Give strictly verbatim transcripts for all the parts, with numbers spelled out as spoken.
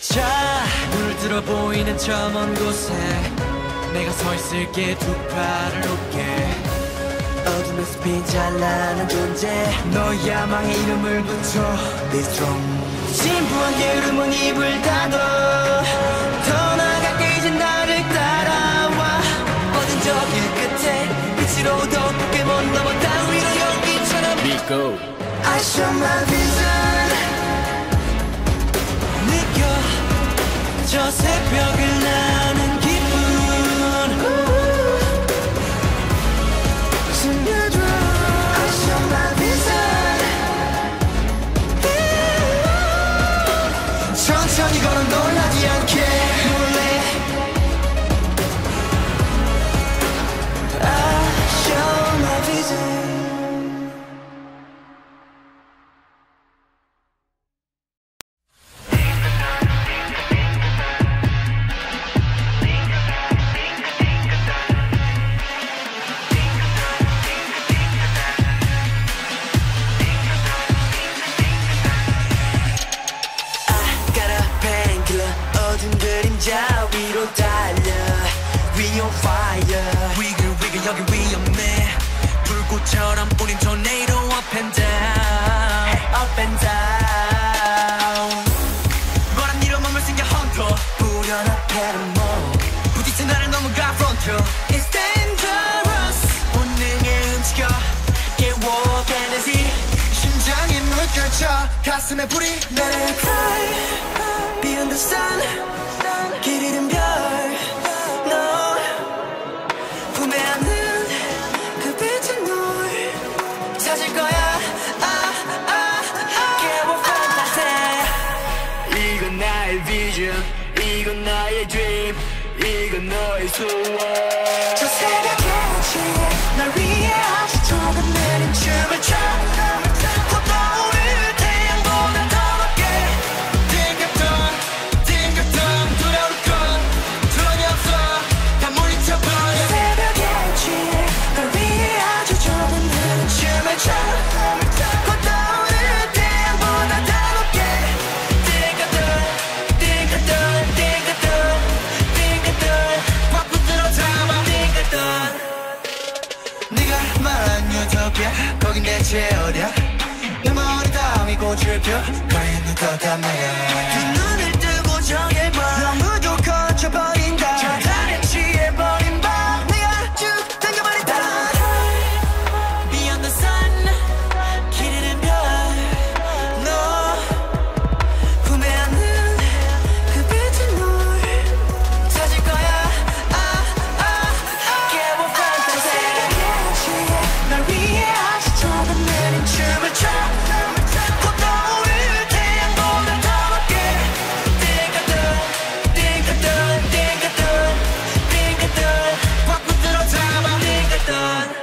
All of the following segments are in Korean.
자, 눈을 들어 보이는 저 먼 곳에 내가 서 있을게. 두 팔을 높게. 어둠에서 빈잘나는 존재, 너의 야망의 이름을 붙여. Be strong. 진부한 게으름은 입을 닫아. 더 나아갈게, 이제 나를 따라와. 어두운 저 길 끝에 빛으로 더욱 붉게 먼 너머 땅 위로 연기처럼 Be go. I show my vision. 저 새벽을 나는 기분 숨겨줘. I show my vision. 천천히 걸어 놀라지 않게 몰래. I show my vision. 가슴에 불이 나를 cry beyond the sun. 길 잃은 별 너 품에 안는 그 빛은 널 찾을 거야. 아, 아, 아. 깨워 fantasy. 이건 나의 vision, 이건 나의 dream, 이건 너의 소원. 저 새벽 같이 날 위해 아주 조금 내린 춤을 춰. 거긴 대체 어디야? 내 머리 따위 꽃을 펴 과연 누가 다 말야. 두 눈을 뜨고 정해봐. 너무도 거쳐버린다. 저 다른 취해버린 밤 내가 쭉 당겨버린다. Beyond the sun. 길 잃은 별 너 품에 안는 그 빛은 널 찾을 거야. 아, 아, 아. 깨워 fantasy. 날 위해 춤을 춰. 곧 떠오를 태양보다 더 높게. 띵가둥 띵가둥 띵가둥 띵가둥 확 붙들어 잡아. 띵가둥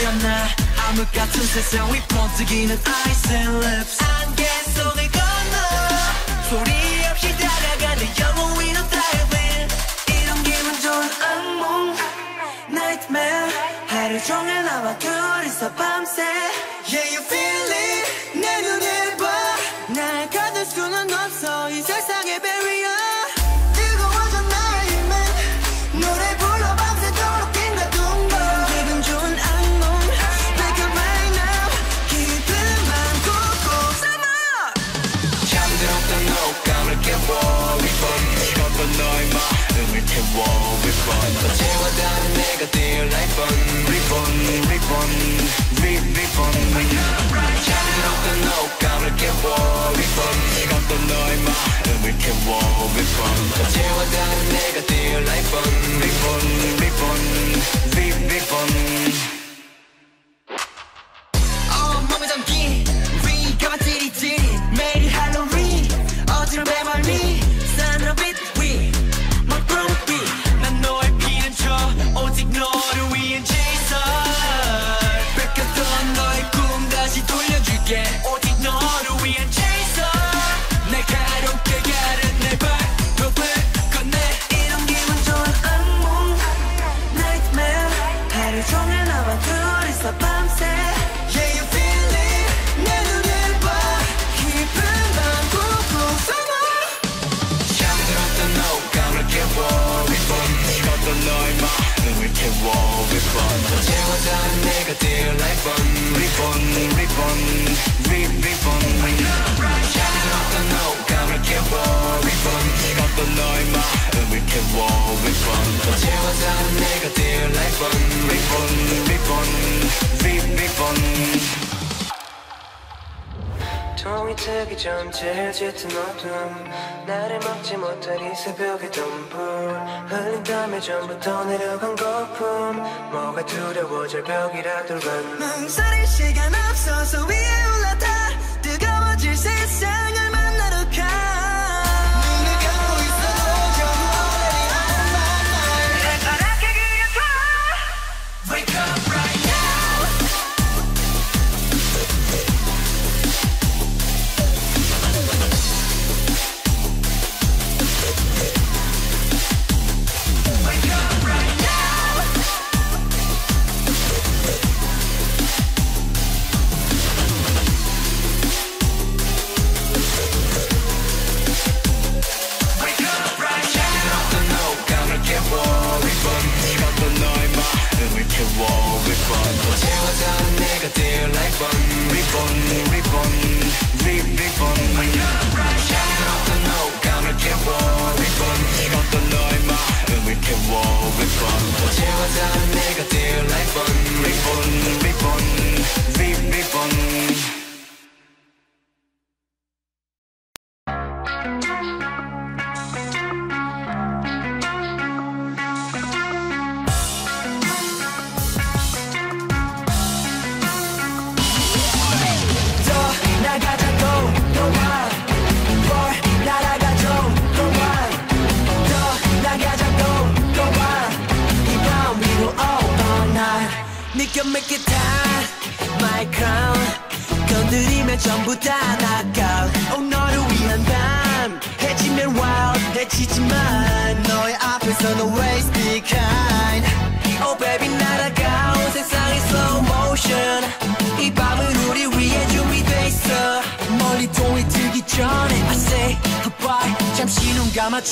태어나 암흑 같은 세상 위 번뜩이는 Ice and Lips 안개 속을 건너 소리 없이 달아가는 영혼 위로 다이빙 이런 기분 좋은 악몽 Nightmare 하루 종일 나와 둘이서 밤새 Yeah you feel it 내 눈을 봐 날 가둘 수는 없어 이 세상의 barrier 저기 점질 짙은 어둠 나를 막지 못할 이 새벽의 덤불 흘린 땀에 전부터 내려간 거품 뭐가 두려워 절벽이라 돌간 망설일 시간 없어서 위에 올라타 뜨거워질 세상을 만나러 가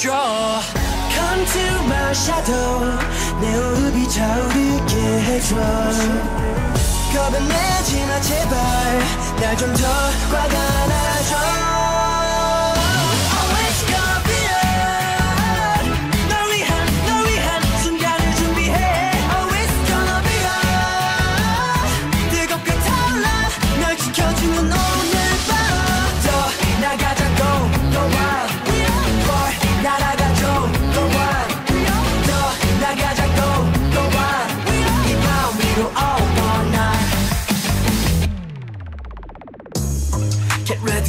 Come to my shadow 내 호흡이 차오르게 해줘 겁을 내지 마 제발 날 좀 더 꽉 안아줘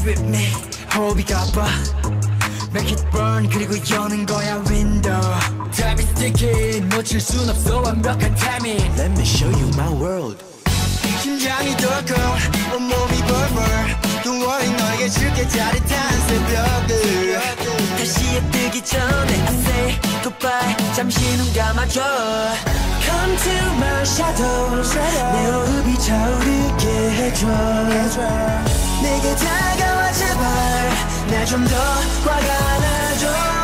With me, hope got Make it burn, 그리고 여는 거야 window. Time is ticking, 놓칠 순 없어 완벽한 timing. Let me show you my world. 심장이 덜컥 온몸이 벌벌 Don't worry 너에게 줄게 짜릿한 새벽을 다시 해 뜨기 전에 I say goodbye 잠시 눈 감아줘 Come to my shadows 내 호흡이 차오르게 해줘 내게 다가와 제발 날 좀 더 화가 나줘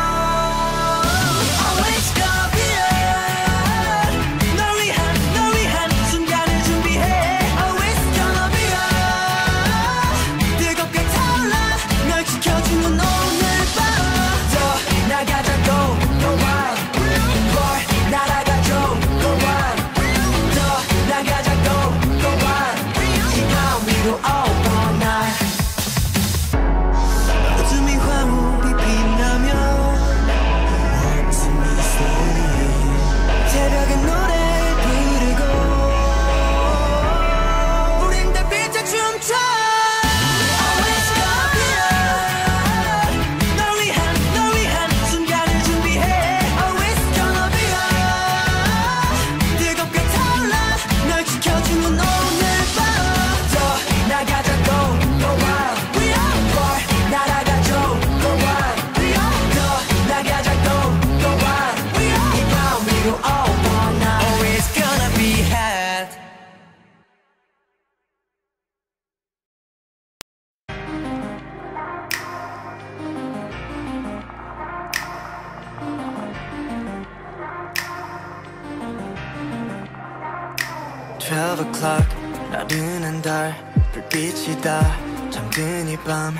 twelve o'clock 나른한 달 불빛이 다 잠든 이 밤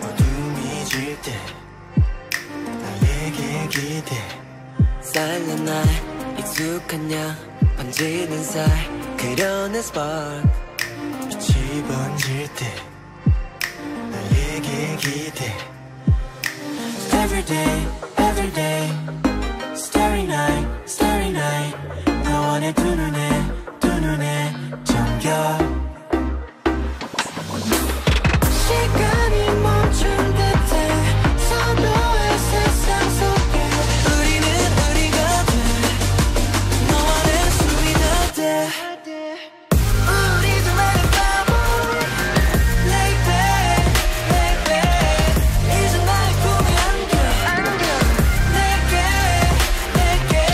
어둠이 질 때 나에게 기대 Silent night 익숙한 양 번지는 살 그런 spark 빛이 번질 때 나에게 기대 Every day, every day Starry night, starry night 너와의 두 눈에 눈에 잠겨 시간이 멈춘 듯해 서로의 세상 속에 우리는 우리가 돼 너와 내 숨이 닿대 우리 둘만의 밤을 Lay back, lay back 이제 나의 꿈이 안겨 안겨 내게 내게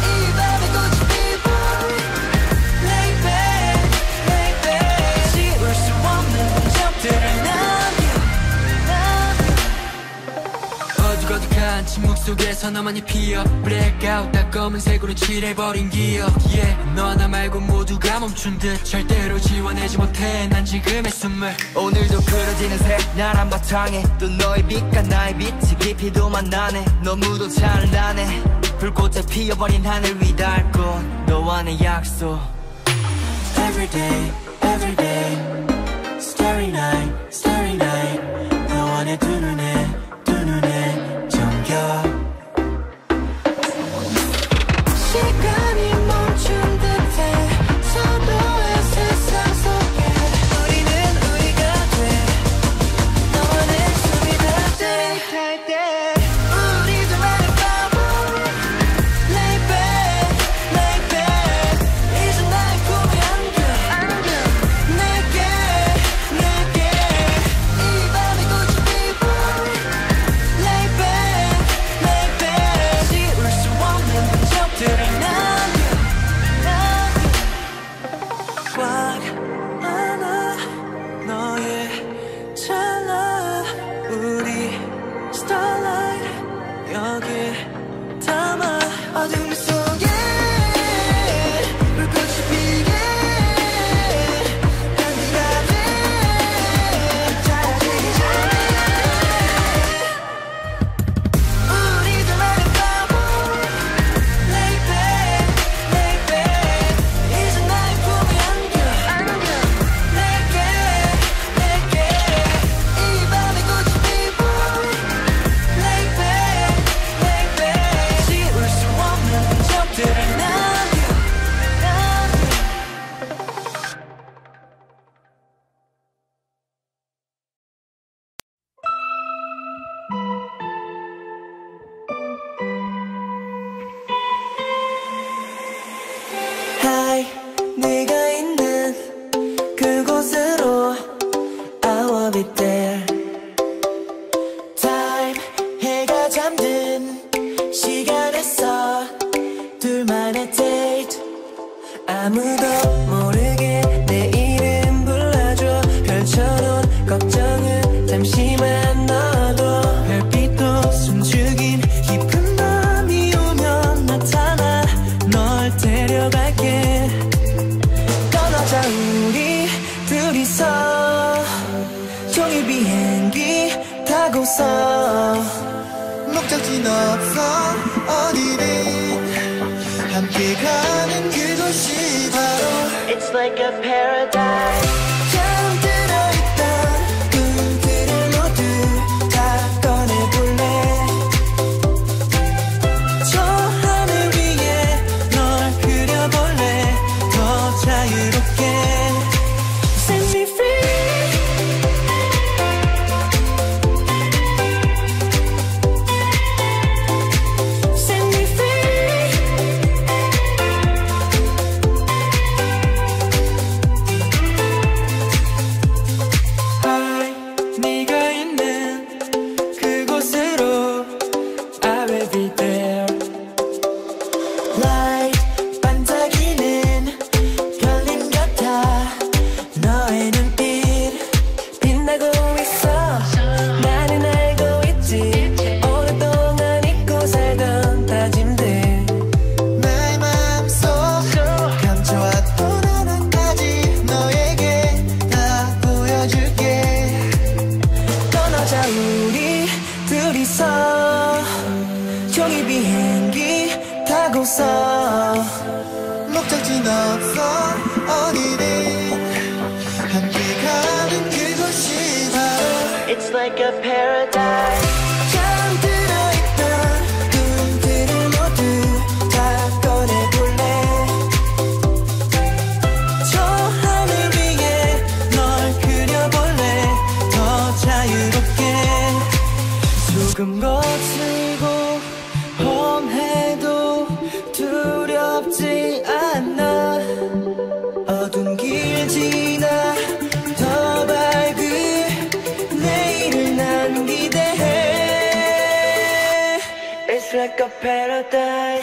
이 밤의 꽃이 피고 어둑어둑한 침묵 속에서 너만이 피어 Blackout 다 검은색으로 칠해버린 기억 yeah. 너와 나 말고 모두가 멈춘 듯 절대로 지워내지 못해 난 지금의 숨을 오늘도 그려지는 새날 한바탕에 또 너의 빛과 나의 빛이 깊이도 만나네 너무도 찬란해 불꽃에 피어버린 하늘 위 달꽃 너와 내 약속 Every day, every day Starry night, starry night 너와 내 두 눈에, 두 눈에 잠겨 시간이 멈춘 듯해 서로의 세상 속에 우리는 우리가 돼 너와 내 숨이 닿을 때 우리 둘만의 밤을 Lay back, lay back 이제 나의 꿈이 안겨 안겨 용서 목적지는 없어 어디든 함께 가는 그곳이 바로 It's like a paradise. 종이 비행기 타고서 목적지는 없어 어디든 함께 가는 그곳이 바로 It's like a paradise. 조금 거칠고 험해도 두렵지 않아. 어두운 길 지나 더 밝은 내일을 난 기대해. It's like a paradise.